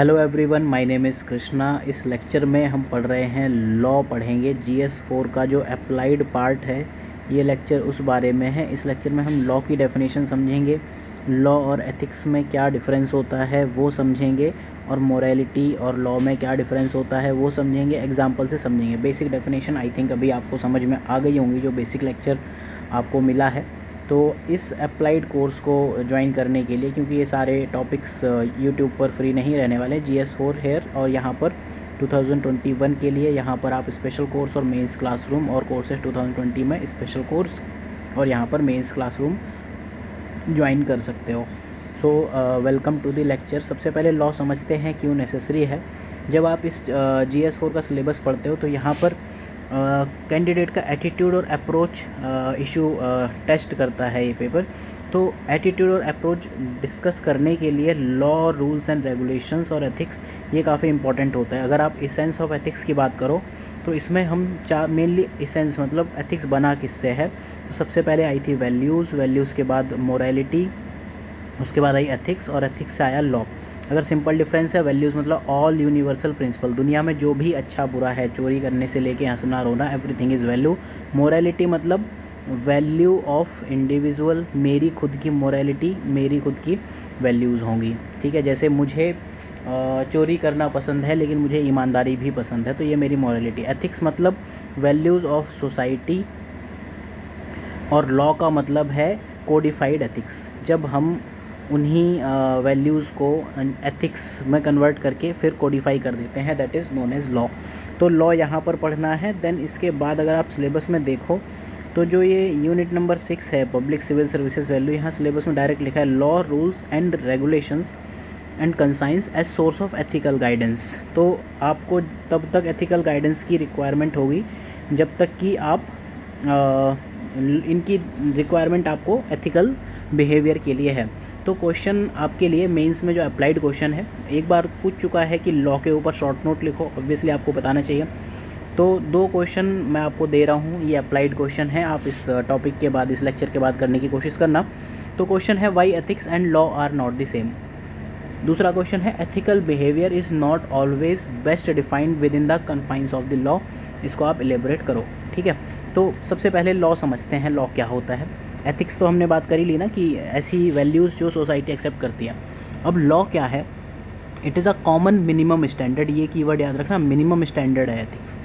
Hello everyone, my name is Krishna. इस lecture में हम पढ़ रहे हैं लॉ पढ़ेंगे। GS4 का जो अप्लाइड पार्ट है ये लेक्चर उस बारे में है। इस लेक्चर में हम लॉ की डेफिनेशन समझेंगे, लॉ और एथिक्स में क्या डिफरेंस होता है वो समझेंगे, और मोरालिटी और लॉ में क्या डिफरेंस होता है वो समझेंगे, एग्जाम्पल से समझेंगे। बेसिक डेफिनेशन आई थिंक अभी आपको समझ में आ गई होंगी, जो बेसिक लेक्चर आपको मिला है। तो इस अप्लाइड कोर्स को ज्वाइन करने के लिए, क्योंकि ये सारे टॉपिक्स यूट्यूब पर फ्री नहीं रहने वाले, GS4 हेयर और यहाँ पर 2021 के लिए यहाँ पर आप स्पेशल कोर्स और मेंस क्लासरूम और कोर्सेज 2020 में स्पेशल कोर्स और यहाँ पर मेंस क्लासरूम ज्वाइन कर सकते हो। So welcome to the lecture. सबसे पहले लॉ समझते हैं क्यों नेसेसरी है। जब आप इस GS4 का सिलेबस पढ़ते हो तो यहाँ पर कैंडिडेट का एटीट्यूड और अप्रोच इशू टेस्ट करता है ये पेपर। तो एटीट्यूड और अप्रोच डिस्कस करने के लिए लॉ, रूल्स एंड रेगुलेशंस और एथिक्स ये काफ़ी इंपॉर्टेंट होता है। अगर आप एसेंस ऑफ एथिक्स की बात करो तो इसमें हम मेनली एसेंस मतलब एथिक्स बना किससे है, तो सबसे पहले आई थी वैल्यूज़, वैल्यूज़ के बाद मोरालिटी, उसके बाद आई एथिक्स और एथिक्स से आया लॉ। अगर सिंपल डिफरेंस है, वैल्यूज़ मतलब ऑल यूनिवर्सल प्रिंसिपल, दुनिया में जो भी अच्छा बुरा है, चोरी करने से लेके हंसना रोना, एवरीथिंग इज़ वैल्यू। मोरालिटी मतलब वैल्यू ऑफ इंडिविजुअल, मेरी खुद की मोरालिटी, मेरी खुद की वैल्यूज़ होंगी। ठीक है, जैसे मुझे चोरी करना पसंद है लेकिन मुझे ईमानदारी भी पसंद है, तो ये मेरी मोरालिटी। एथिक्स मतलब वैल्यूज़ ऑफ सोसाइटी, और लॉ का मतलब है कोडिफाइड एथिक्स। जब हम उन्हीं वैल्यूज़ को एथिक्स में कन्वर्ट करके फिर कोडिफाई कर देते हैं, that is known as law. तो लॉ यहाँ पर पढ़ना है। देन इसके बाद अगर आप सिलेबस में देखो तो जो ये यूनिट नंबर 6 है, पब्लिक सिविल सर्विसेज वैल्यू, यहाँ सिलेबस में डायरेक्ट लिखा है law, rules and regulations and conscience as source of ethical guidance. तो आपको तब तक एथिकल गाइडेंस की रिक्वायरमेंट होगी जब तक कि आप इनकी रिक्वायरमेंट आपको एथिकल बिहेवियर के लिए है। तो क्वेश्चन आपके लिए मेंस में जो अप्लाइड क्वेश्चन है, एक बार पूछ चुका है कि लॉ के ऊपर शॉर्ट नोट लिखो, ऑब्वियसली आपको बताना चाहिए। तो 2 क्वेश्चन मैं आपको दे रहा हूँ, ये अप्लाइड क्वेश्चन है, आप इस टॉपिक के बाद, इस लेक्चर के बाद करने की कोशिश करना। तो क्वेश्चन है why ethics and law are not the same. दूसरा क्वेश्चन है ethical behaviour is not always best defined within the confines of the law, इसको आप एलेबोरेट करो। ठीक है, तो सबसे पहले लॉ समझते हैं, लॉ क्या होता है। एथिक्स तो हमने बात करी ली ना, कि ऐसी वैल्यूज़ जो सोसाइटी एक्सेप्ट करती है। अब लॉ क्या है? It is a common minimum standard, ये कीवर्ड याद रखना, मिनिमम स्टैंडर्ड है ethics.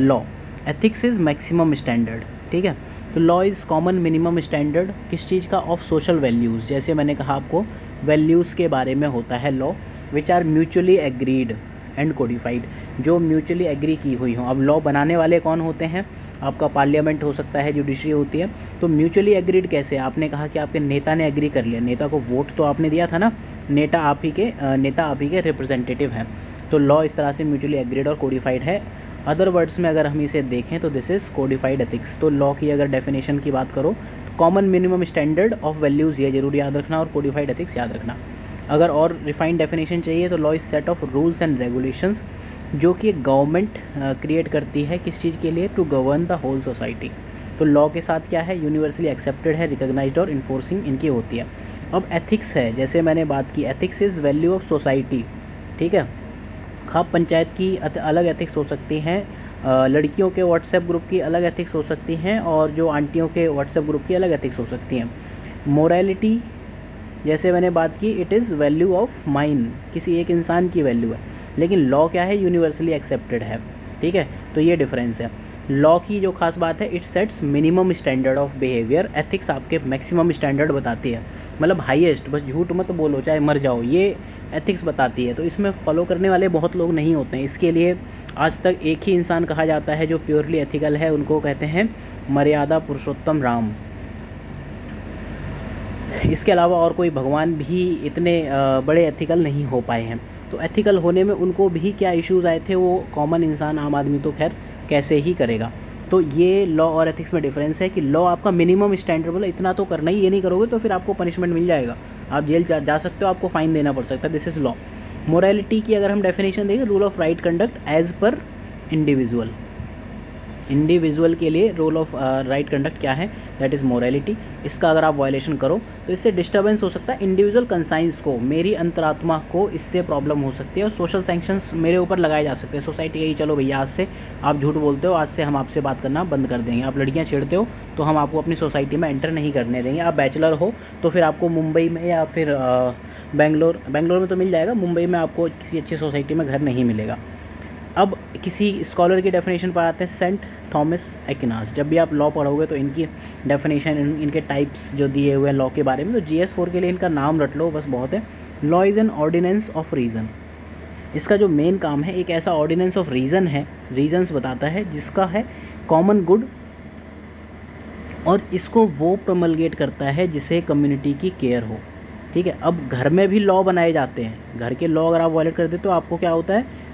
Law, ethics is maximum standard. ठीक है, तो law is common minimum standard किस चीज़ का? ऑफ सोशल वैल्यूज़, जैसे मैंने कहा आपको वैल्यूज़ के बारे में होता है law, which are mutually agreed and codified, जो म्यूचुअली एग्री की हुई हों। अब लॉ बनाने वाले कौन होते हैं? आपका पार्लियामेंट हो सकता है, जुडिशरी होती है। तो म्यूचुअली एग्रीड कैसे? आपने कहा कि आपके नेता ने एग्री कर लिया, नेता को वोट तो आपने दिया था ना, नेता आप ही के रिप्रेजेंटेटिव हैं। तो लॉ इस तरह से म्यूचुअली एग्रीड और कोडिफाइड है। अदर वर्ड्स में अगर हम इसे देखें तो दिस इज़ कोडिफाइड एथिक्स। तो लॉ की अगर डेफिनेशन की बात करो, common minimum standard of values, ये जरूर याद रखना, और कोडिफाइड एथिक्स याद रखना। अगर और रिफाइंड डेफिनेशन चाहिए तो law is set of rules and regulations, जो कि गवर्नमेंट क्रिएट करती है किस चीज़ के लिए? To govern the whole society. तो लॉ के साथ क्या है? यूनिवर्सली एक्सेप्टेड है, रिकॉग्नाइज्ड, और इन्फोर्सिंग इनकी होती है। अब एथिक्स है, जैसे मैंने बात की, ethics is value of society. ठीक है, खाप पंचायत की अलग एथिक्स हो सकती हैं, लड़कियों के व्हाट्सएप ग्रुप की अलग एथिक्स हो सकती हैं, और जो आंटियों के व्हाट्सएप ग्रुप की अलग एथिक्स हो सकती हैं। मोरालिटी, जैसे मैंने बात की, it is value of mine, किसी एक इंसान की वैल्यू है। लेकिन लॉ क्या है? यूनिवर्सली एक्सेप्टेड है। ठीक है, तो ये डिफरेंस है। लॉ की जो खास बात है, it sets minimum standard of behaviour, ethics आपके मैक्सिमम स्टैंडर्ड बताती है, मतलब हाईएस्ट, बस झूठ मत बोलो चाहे मर जाओ, ये एथिक्स बताती है। तो इसमें फॉलो करने वाले बहुत लोग नहीं होते हैं, इसके लिए आज तक एक ही इंसान कहा जाता है जो प्योरली एथिकल है, उनको कहते हैं मर्यादा पुरुषोत्तम राम। इसके अलावा और कोई भगवान भी इतने बड़े एथिकल नहीं हो पाए हैं। तो एथिकल होने में उनको भी क्या इश्यूज आए थे, वो कॉमन इंसान, आम आदमी तो खैर कैसे ही करेगा। तो ये लॉ और एथिक्स में डिफरेंस है कि लॉ आपका मिनिमम स्टैंडर्ड, बोला इतना तो करना ही, ये नहीं करोगे तो फिर आपको पनिशमेंट मिल जाएगा, आप जेल जा सकते हो, आपको फ़ाइन देना पड़ सकता है, दिस इज़ लॉ। मोरालिटी की अगर हम डेफिनेशन देखें, rule of right conduct as per individual. Individual के लिए रूल ऑफ राइट कंडक्ट क्या है, दैट इज़ मोरालिटी। इसका अगर आप वायलेशन करो तो इससे डिस्टर्बेंस हो सकता है इंडिविजुअल कंसाइंस को, मेरी अंतरात्मा को इससे प्रॉब्लम हो सकती है और सोशल सैंक्शंस मेरे ऊपर लगाए जा सकते हैं। सोसाइटी यही, चलो भैया आज से आप झूठ बोलते हो, आज से हम आपसे बात करना बंद कर देंगे, आप लड़कियाँ छेड़ते हो तो हम आपको अपनी सोसाइटी में एंटर नहीं करने देंगे। आप बैचलर हो तो फिर आपको मुंबई में या फिर बेंगलोर में तो मिल जाएगा, मुंबई में आपको किसी अच्छी सोसाइटी में घर नहीं मिलेगा। अब किसी स्कॉलर की डेफिनेशन पर आते हैं, सेंट थॉमस एक्विनास। जब भी आप लॉ पढ़ोगे तो इनकी डेफिनेशन, इनके टाइप्स जो दिए हुए हैं लॉ के बारे में, तो GS4 के लिए इनका नाम रट लो, बस बहुत है। Law is an ordinance of reason. इसका जो मेन काम है, एक ऐसा ऑर्डिनेंस ऑफ रीज़न है, रीजन्स बताता है जिसका है कॉमन गुड, और इसको वो प्रमलगेट करता है जिसे कम्युनिटी की केयर हो। ठीक है, अब घर में भी लॉ बनाए जाते हैं, घर के लॉ अगर आप वायलेट करते हो तो आपको क्या होता है,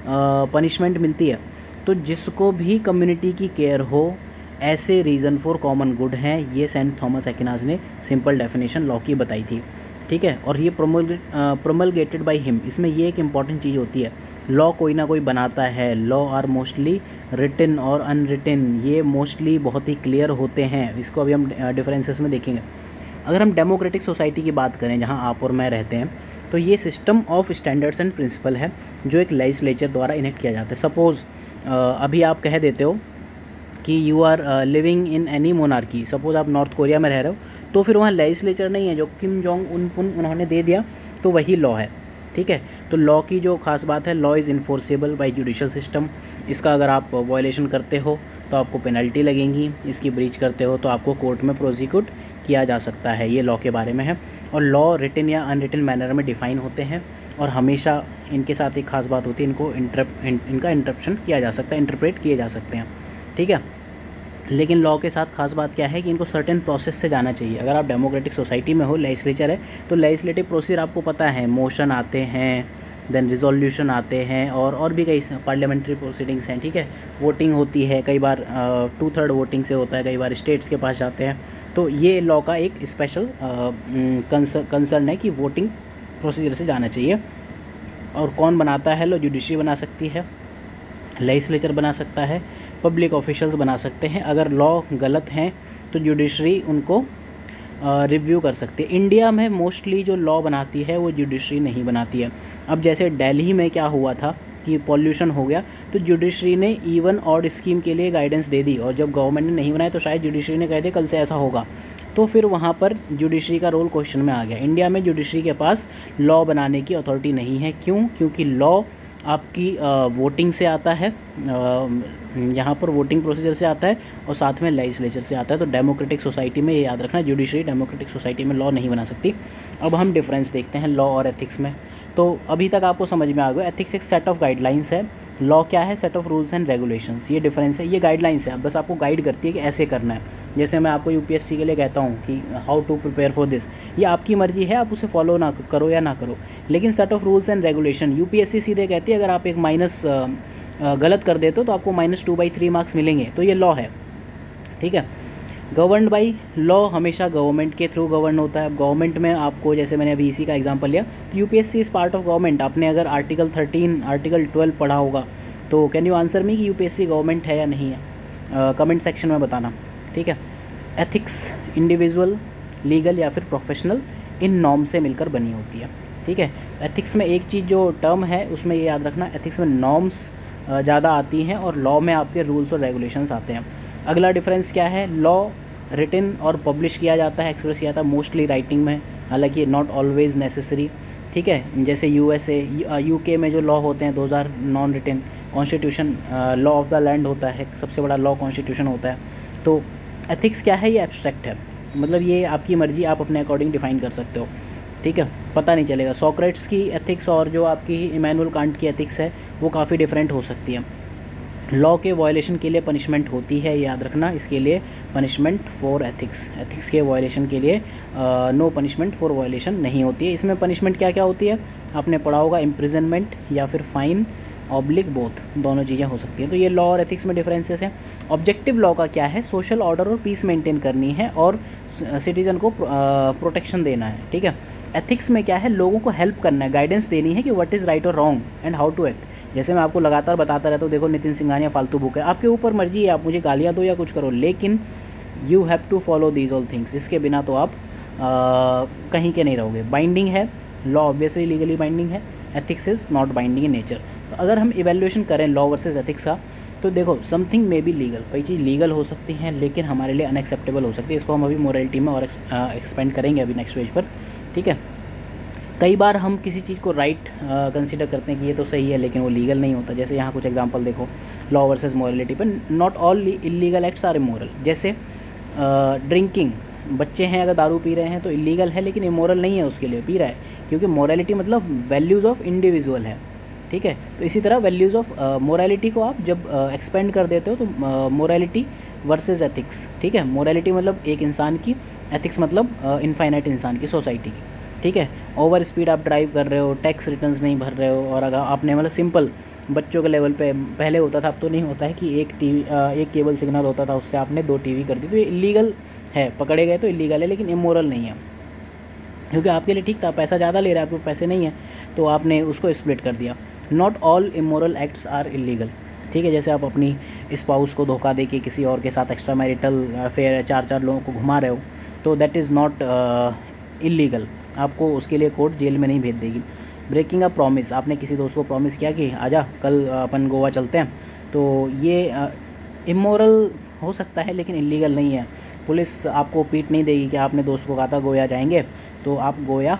पनिशमेंट मिलती है। तो जिसको भी कम्युनिटी की केयर हो, ऐसे रीज़न फॉर कॉमन गुड हैं, ये सेंट थॉमस एक्विनास ने सिंपल डेफिनेशन लॉ की बताई थी। ठीक है, और ये प्रोमलगेटेड बाय हिम। इसमें ये एक इम्पॉर्टेंट चीज़ होती है, लॉ कोई ना कोई बनाता है, लॉ आर मोस्टली रिटन और अनरिटन, ये मोस्टली बहुत ही क्लियर होते हैं। इसको अभी हम डिफरेंसेस में देखेंगे। अगर हम डेमोक्रेटिक सोसाइटी की बात करें, जहाँ आप और मैं रहते हैं, तो ये system of standards and principle है जो एक लेजिस्लेचर द्वारा इनेक्ट किया जाता है। सपोज़ अभी आप कह देते हो कि you are living in any monarchy, suppose आप नॉर्थ कोरिया में रह रहे हो, तो फिर वहाँ लेजिस्लेचर नहीं है, जो किम जोंग उन्होंने दे दिया तो वही लॉ है। ठीक है, तो लॉ की जो खास बात है, law is enforceable by judicial system. इसका अगर आप वायलेशन करते हो तो आपको पेनल्टी लगेंगी, इसकी ब्रीच करते हो तो आपको कोर्ट में प्रोसिक्यूट किया जा सकता है। ये लॉ के बारे में है, और लॉ रिटन या अनरिटन मैनर में डिफ़ाइन होते हैं, और हमेशा इनके साथ एक खास बात होती है, इनको इनका इंटरप्शन किया जा सकता है, इंटरप्रेट किए जा सकते हैं। ठीक है, लेकिन लॉ के साथ खास बात क्या है कि इनको सर्टेन प्रोसेस से जाना चाहिए। अगर आप डेमोक्रेटिक सोसाइटी में हो, लेजिस्लेचर है, तो लेजिस्लेटिव प्रोसीजर आपको पता है, मोशन आते हैं, देन रिजोल्यूशन आते हैं, और भी कई पार्लियामेंट्री प्रोसीडिंग्स हैं। ठीक है, वोटिंग होती है, कई बार 2/3 वोटिंग से होता है, कई बार स्टेट्स के पास जाते हैं। तो ये लॉ का एक स्पेशल कंसर्न है कि वोटिंग प्रोसीजर से जाना चाहिए। और कौन बनाता है लॉ? जुडिशरी बना सकती है, लेजिस्लेचर बना सकता है, पब्लिक ऑफिशियल्स बना सकते हैं। अगर लॉ गलत हैं तो जुडिशरी उनको रिव्यू कर सकते हैं। इंडिया में मोस्टली जो लॉ बनाती है वो जुडिशरी नहीं बनाती है। अब जैसे दिल्ली में क्या हुआ था कि पॉल्यूशन हो गया, तो जुडिशरी ने इवन ऑड स्कीम के लिए गाइडेंस दे दी, और जब गवर्नमेंट ने नहीं बनाया तो शायद जुडिशरी ने कह दिया कल से ऐसा होगा, तो फिर वहाँ पर जुडिशरी का रोल क्वेश्चन में आ गया। इंडिया में जुडिशरी के पास लॉ बनाने की अथॉरिटी नहीं है। क्यों? क्योंकि लॉ आपकी वोटिंग से आता है, यहाँ पर वोटिंग प्रोसीजर से आता है, और साथ में लेजिस्लेचर से आता है। तो डेमोक्रेटिक सोसाइटी में ये याद रखना, जुडिशरी डेमोक्रेटिक सोसाइटी में लॉ नहीं बना सकती। अब हम डिफरेंस देखते हैं लॉ और एथिक्स में। तो अभी तक आपको समझ में आ गया, एथिक्स एक सेट ऑफ गाइडलाइंस है, लॉ क्या है, set of rules and regulations. ये डिफरेंस है, ये गाइडलाइंस है, बस आपको गाइड करती है कि ऐसे करना है। जैसे मैं आपको यूपीएससी के लिए कहता हूँ कि how to prepare for this, ये आपकी मर्जी है, आप उसे फॉलो ना करो या ना करो। लेकिन set of rules and regulation, UPSC सीधे कहती है अगर आप एक माइनस गलत कर देते हो तो आपको -2/3 मार्क्स मिलेंगे, तो ये लॉ है। ठीक है, गवर्नड बाय लॉ हमेशा गवर्नमेंट के थ्रू गवर्न होता है। अब गवर्नमेंट में आपको, जैसे मैंने अभी इसी का एग्जांपल लिया, तो UPSC is part of government. आपने अगर आर्टिकल 13, आर्टिकल 12 पढ़ा होगा, तो कैन यू आंसर मी कि यूपीएससी गवर्नमेंट है या नहीं है? कमेंट सेक्शन में बताना। ठीक है, एथिक्स इंडिविजुअल, लीगल या फिर प्रोफेशनल, इन नॉर्म से मिलकर बनी होती है। ठीक है, एथिक्स में एक चीज़ जो टर्म है उसमें ये याद रखना, एथिक्स में नॉर्म्स ज़्यादा आती हैं और लॉ में आपके रूल्स और रेगुलेशंस आते हैं। अगला डिफरेंस क्या है? लॉ रिटन और पब्लिश किया जाता है, एक्सप्रेस किया जाता है मोस्टली राइटिंग में, हालांकि नॉट ऑलवेज नेसेसरी। ठीक है, जैसे यूके में जो लॉ होते हैं 2000 non written, constitution law of the land होता है, सबसे बड़ा लॉ कॉन्स्टिट्यूशन होता है। तो एथिक्स क्या है? ये एब्स्ट्रैक्ट है, मतलब ये आपकी मर्जी, आप अपने अकॉर्डिंग डिफाइन कर सकते हो। ठीक है, पता नहीं चलेगा। सॉक्रेट्स की एथिक्स और जो आपकी इमैनुअल कांट की एथिक्स है वो काफ़ी डिफरेंट हो सकती है। लॉ के वायलेशन के लिए पनिशमेंट होती है, याद रखना, इसके लिए पनिशमेंट फॉर एथिक्स, एथिक्स के वायलेशन के लिए नो पनिशमेंट फॉर वायलेशन नहीं होती है। इसमें पनिशमेंट क्या क्या होती है आपने पढ़ा होगा, इम्प्रिजनमेंट या फिर फाइन ऑब्लिक बोथ, दोनों चीज़ें हो सकती हैं। तो ये लॉ और एथिक्स में डिफरेंसेस हैं। ऑब्जेक्टिव लॉ का क्या है? सोशल ऑर्डर और पीस मेंटेन करनी है और सिटीजन को प्रोटेक्शन देना है। ठीक है, एथिक्स में क्या है? लोगों को हेल्प करना है, गाइडेंस देनी है कि व्हाट इज़ राइट और wrong and how to act. जैसे मैं आपको लगातार बताता रहता हूँ, देखो नितिन सिंघानिया फालतू बुक है, आपके ऊपर मर्जी है, आप मुझे गालियाँ दो या कुछ करो, लेकिन you have to follow these all things. इसके बिना तो आप कहीं के नहीं रहोगे। बाइंडिंग है, लॉ ऑब्वियसली लीगली बाइंडिंग है, ethics is not binding in nature. तो अगर हम इवेल्यूएशन करें लॉ वर्सेस एथिक्स का, तो देखो समथिंग मे बी लीगल, कोई चीज़ लीगल हो सकती है लेकिन हमारे लिए अनएक्सेप्टेबल हो सकती है। इसको हम अभी मोरलिटी में और एक्सपेंड करेंगे अभी नेक्स्ट पेज पर, ठीक है। कई बार हम किसी चीज़ को राइट कंसिडर करते हैं कि ये तो सही है, लेकिन वो लीगल नहीं होता। जैसे यहाँ कुछ एग्जांपल देखो लॉ वर्सेस मोरलिटी पर, not all illegal acts are immoral. जैसे ड्रिंकिंग, बच्चे हैं अगर दारू पी रहे हैं तो इलीगल है लेकिन इमोरल नहीं है, उसके लिए पी रहा है, क्योंकि मोरलिटी मतलब वैल्यूज़ ऑफ इंडिविजुअल है, ठीक है। तो इसी तरह वैल्यूज़ ऑफ मोरालिटी को आप जब एक्सपेंड कर देते हो तो मोरालिटी वर्सेस एथिक्स, ठीक है। मोरालिटी मतलब एक इंसान की, एथिक्स मतलब इनफाइनाइट इंसान की, सोसाइटी की, ठीक है। ओवर स्पीड आप ड्राइव कर रहे हो, टैक्स रिटर्न्स नहीं भर रहे हो, और अगर आपने मतलब सिंपल बच्चों के लेवल पे पहले होता था, अब तो नहीं होता है कि एक केबल सिग्नल होता था, उससे आपने 2 टीवी कर दी, तो ये इलीगल है, पकड़े गए तो इलीगल है लेकिन इमोरल नहीं है, क्योंकि आपके लिए ठीक था, पैसा ज़्यादा ले रहा है, आपको पैसे नहीं है तो आपने उसको स्प्लिट कर दिया। Not all immoral acts are illegal, ठीक है। जैसे आप अपनी स्पाउस को धोखा देके किसी और के साथ एक्स्ट्रा मैरिटल अफेयर 4-4 लोगों को घुमा रहे हो, तो दैट इज़ नॉट इलीगल, आपको उसके लिए कोर्ट जेल में नहीं भेज देगी। ब्रेकिंग अ प्रॉमिस, आपने किसी दोस्त को प्रॉमिस किया कि आजा कल अपन गोवा चलते हैं, तो ये इमोरल हो सकता है लेकिन इलीगल नहीं है। पुलिस आपको पीट नहीं देगी कि आपने दोस्त को कहा था गोया जाएंगे तो आप गोया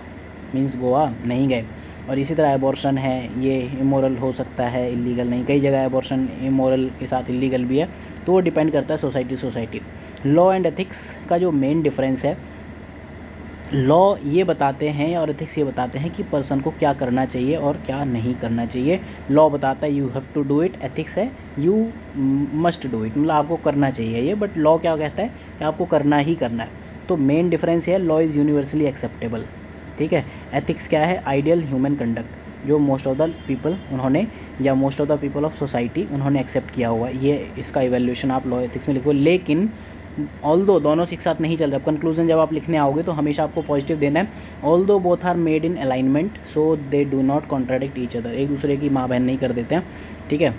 मीन्स गोवा नहीं गए। और इसी तरह एबॉर्शन है, ये इमोरल हो सकता है, इलीगल नहीं। कई जगह एबॉर्शन इमोरल के साथ इलीगल भी है, तो वो डिपेंड करता है society society. Law and ethics का जो मेन डिफरेंस है, लॉ ये बताते हैं और एथिक्स ये बताते हैं कि पर्सन को क्या करना चाहिए और क्या नहीं करना चाहिए। लॉ बताता है you have to do it, ethics है यू मस्ट डू इट, मतलब आपको करना चाहिए ये, बट लॉ क्या कहता है कि आपको करना ही करना है। तो मेन डिफरेंस है लॉ इज़ यूनिवर्सली एक्सेप्टेबल, ठीक है। एथिक्स क्या है, आइडियल ह्यूमन कंडक्ट, जो मोस्ट ऑफ द पीपल उन्होंने या most of the people of society उन्होंने एक्सेप्ट किया हुआ, ये इसका इवैल्यूएशन आप लॉ एथिक्स में लिखो। लेकिन ऑल्दो दोनों एक साथ नहीं चल रहा। कंक्लूजन जब आप लिखने आओगे तो हमेशा आपको पॉजिटिव देना है, although both are made in alignment so they do not contradict each other, एक दूसरे की माँ बहन नहीं कर देते हैं, ठीक है।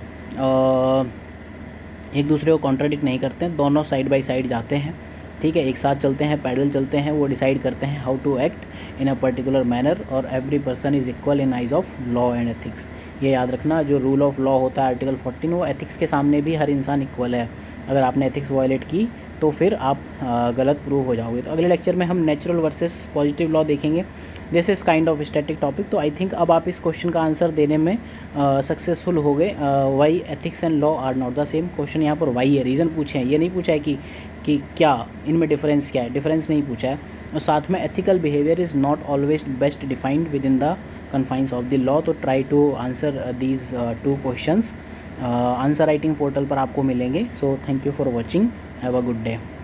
एक दूसरे को कॉन्ट्राडिक्ट नहीं करते हैं, दोनों साइड बाई साइड जाते हैं, ठीक है, एक साथ चलते हैं, पैडल चलते हैं, वो डिसाइड करते हैं how to act in a particular manner, और every person is equal in eyes of law and ethics. ये याद रखना, जो रूल ऑफ लॉ होता है आर्टिकल 14, वो एथिक्स के सामने भी हर इंसान इक्वल है। अगर आपने एथिक्स वायलेट की तो फिर आप गलत प्रूव हो जाओगे। तो अगले लेक्चर में हम नेचुरल वर्सेस पॉजिटिव लॉ देखेंगे। This is kind of static topic, तो आई थिंक अब आप इस क्वेश्चन का आंसर देने में सक्सेसफुल हो गए। Why ethics and law are not the same, question यहाँ पर वाई है, रीज़न पूछे हैं, ये नहीं पूछा है कि क्या इनमें डिफरेंस क्या है, डिफरेंस नहीं पूछा है। और साथ में ethical behaviour is not always best defined within the confines of the law, तो try to answer these 2 questions. Answer writing portal पर आपको मिलेंगे। So thank you for watching, have a good day.